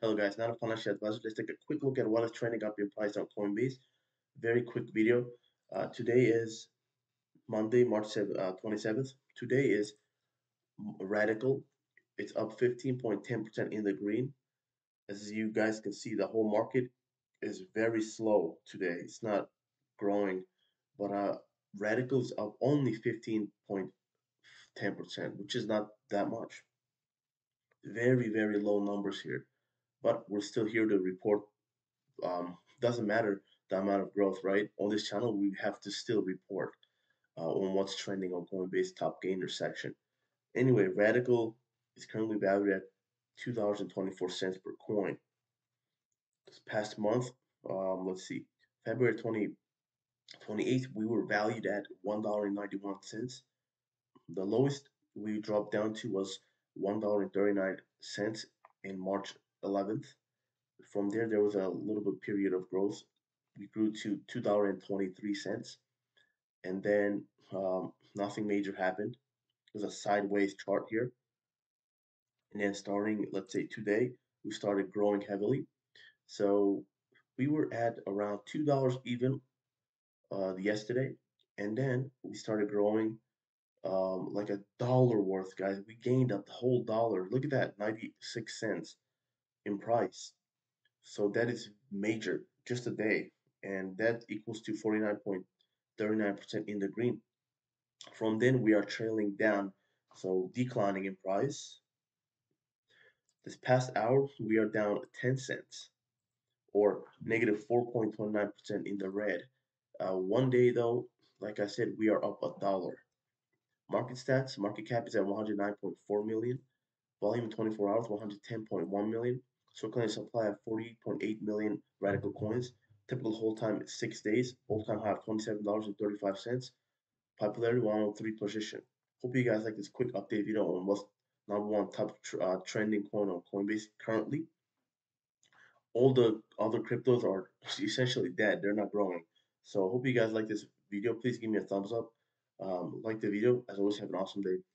Hello guys, not a financial advisor. Let's take a quick look at what is trending up your price on Coinbase. Very quick video. Today is Monday, March 27th. Today is Radicle. It's up 15.10% in the green. As you guys can see, the whole market is very slow today. It's not growing, but Radicle is up only 15.10%, which is not that much. Very, very low numbers here. But we're still here to report. Doesn't matter the amount of growth, right? On this channel, we have to still report on what's trending on Coinbase top gainer section. Anyway, Radicle is currently valued at $2.24 per coin. This past month, let's see, February 28th, we were valued at $1.91. The lowest we dropped down to was $1.39 in March 11th. From there, was a little bit period of growth. We grew to $2.23, and then nothing major happened. It was a sideways chart here, and then starting, let's say today, we started growing heavily. So we were at around $2 even yesterday, and then we started growing like a dollar worth, guys. We gained a whole dollar. Look at that, 96 cents. In price. So that is major, just a day, and that equals to 49.39% in the green. From then we are trailing down, so declining in price. This past hour we are down 10 cents or negative 4.29% in the red. One day though, like I said, we are up $1. Market stats, market cap is at 109.4 million. Volume 24 hours, 110.1 million. Circulating supply of 40.8 million Radicle coins. Typical hold time is 6 days. All time high of $27.35. Popularity 103 position. Hope you guys like this quick update video on what's #1 top trending coin on Coinbase currently. All the other cryptos are essentially dead. They're not growing. So hope you guys like this video. Please give me a thumbs up. Like the video. As always, have an awesome day.